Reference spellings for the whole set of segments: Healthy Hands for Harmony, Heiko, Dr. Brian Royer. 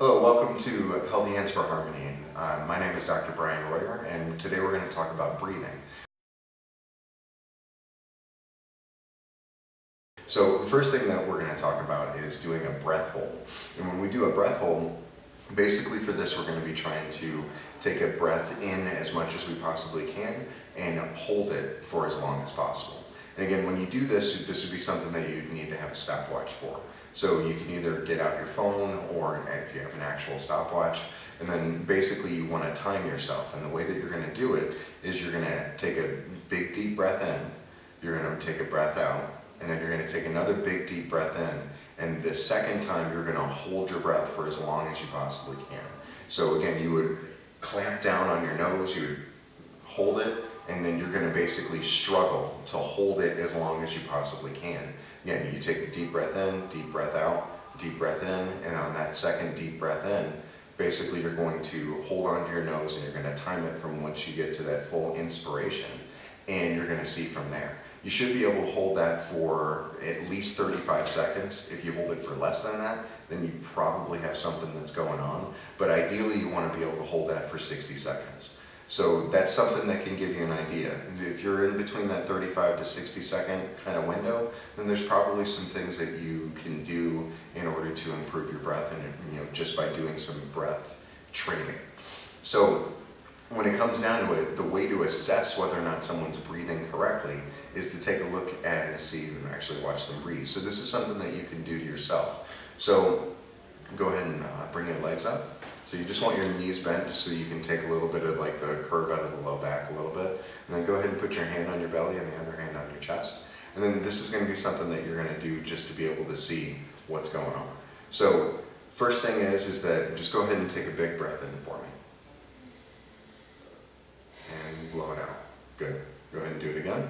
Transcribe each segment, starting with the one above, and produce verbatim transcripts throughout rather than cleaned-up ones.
Hello, welcome to Healthy Hands for Harmony. Uh, my name is Doctor Brian Royer, and today we're going to talk about breathing. So the first thing that we're going to talk about is doing a breath hold. And when we do a breath hold, basically for this we're going to be trying to take a breath in as much as we possibly can and hold it for as long as possible. And again, when you do this, this would be something that you'd need to have a stopwatch for. So you can either get out your phone, or if you have an actual stopwatch, and then basically you want to time yourself. And the way that you're going to do it is you're going to take a big deep breath in, you're going to take a breath out, and then you're going to take another big deep breath in, and the second time you're going to hold your breath for as long as you possibly can. So again, you would clamp down on your nose, you would hold it, and then you're going to basically struggle to hold it as long as you possibly can. Again, you take the deep breath in, deep breath out, deep breath in, and on that second deep breath in, basically you're going to hold onto your nose and you're going to time it from once you get to that full inspiration, and you're going to see from there. You should be able to hold that for at least thirty-five seconds. If you hold it for less than that, then you probably have something that's going on, but ideally you want to be able to hold that for sixty seconds. So that's something that can give you an idea. If you're in between that thirty-five to sixty second kind of window, then there's probably some things that you can do in order to improve your breath, and you know, just by doing some breath training. So when it comes down to it, the way to assess whether or not someone's breathing correctly is to take a look and see them actually watch them breathe. So this is something that you can do to yourself. So go ahead and uh, bring your legs up. So you just want your knees bent just so you can take a little bit of like the curve out of the low back a little bit. And then go ahead and put your hand on your belly and the other hand on your chest. And then this is going to be something that you're going to do just to be able to see what's going on. So first thing is, is that just go ahead and take a big breath in for me. And blow it out. Good. Go ahead and do it again.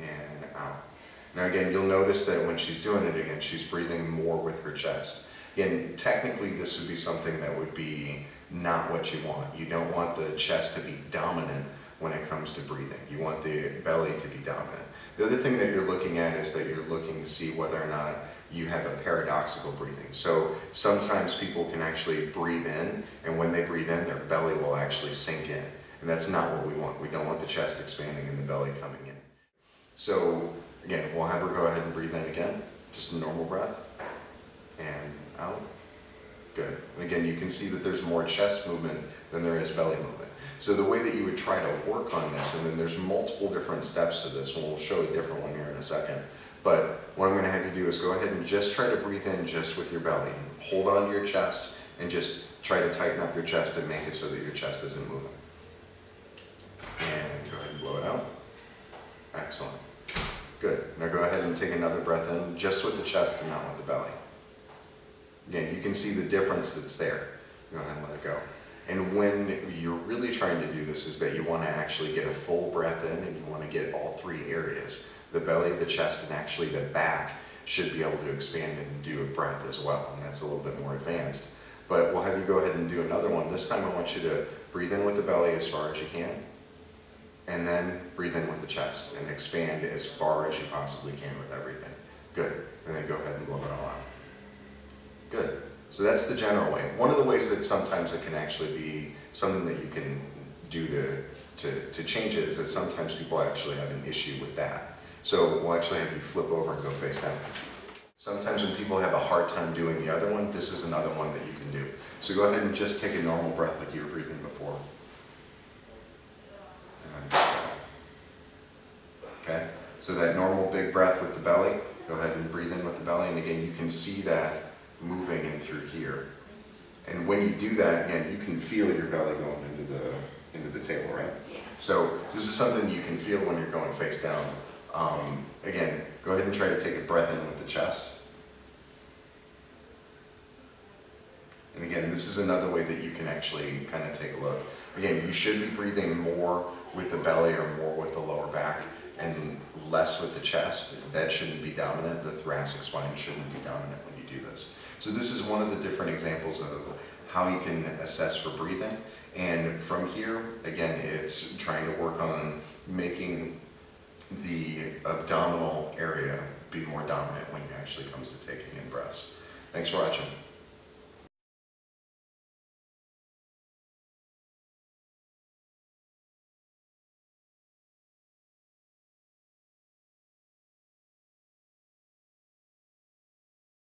And out. Now again, you'll notice that when she's doing it again, she's breathing more with her chest. And technically this would be something that would be not what you want. You don't want the chest to be dominant when it comes to breathing. You want the belly to be dominant. The other thing that you're looking at is that you're looking to see whether or not you have a paradoxical breathing. So sometimes people can actually breathe in, and when they breathe in, their belly will actually sink in. And that's not what we want. We don't want the chest expanding and the belly coming in. So again, we'll have her go ahead and breathe in again, just a normal breath. And out. Good. And again, you can see that there's more chest movement than there is belly movement. So the way that you would try to work on this, and then there's multiple different steps to this, and we'll show a different one here in a second, but what I'm going to have you do is go ahead and just try to breathe in just with your belly. Hold on to your chest and just try to tighten up your chest and make it so that your chest isn't moving. And go ahead and blow it out. Excellent. Good. Now go ahead and take another breath in just with the chest and not with the belly. Again, you can see the difference that's there. Go ahead and let it go. And when you're really trying to do this is that you want to actually get a full breath in, and you want to get all three areas. The belly, the chest, and actually the back should be able to expand and do a breath as well. And that's a little bit more advanced. But we'll have you go ahead and do another one. This time I want you to breathe in with the belly as far as you can, and then breathe in with the chest and expand as far as you possibly can with everything. Good. And then go ahead and blow it all out. Good. So that's the general way. One of the ways that sometimes it can actually be something that you can do to, to, to change it is that sometimes people actually have an issue with that. So we'll actually have you flip over and go face down. Sometimes when people have a hard time doing the other one, this is another one that you can do. So go ahead and just take a normal breath like you were breathing before. Okay. So that normal big breath with the belly, go ahead and breathe in with the belly. And again, you can see that moving in through here, and when you do that again, you can feel your belly going into the into the table, right? Yeah. So this is something you can feel when you're going face down. Um, again, go ahead and try to take a breath in with the chest, and again, this is another way that you can actually kind of take a look. Again, you should be breathing more with the belly or more with the lower back and less with the chest. That shouldn't be dominant. The thoracic spine shouldn't be dominant when you do this. So this is one of the different examples of how you can assess for breathing. And from here, again, it's trying to work on making the abdominal area be more dominant when it actually comes to taking in breaths. Thanks for watching.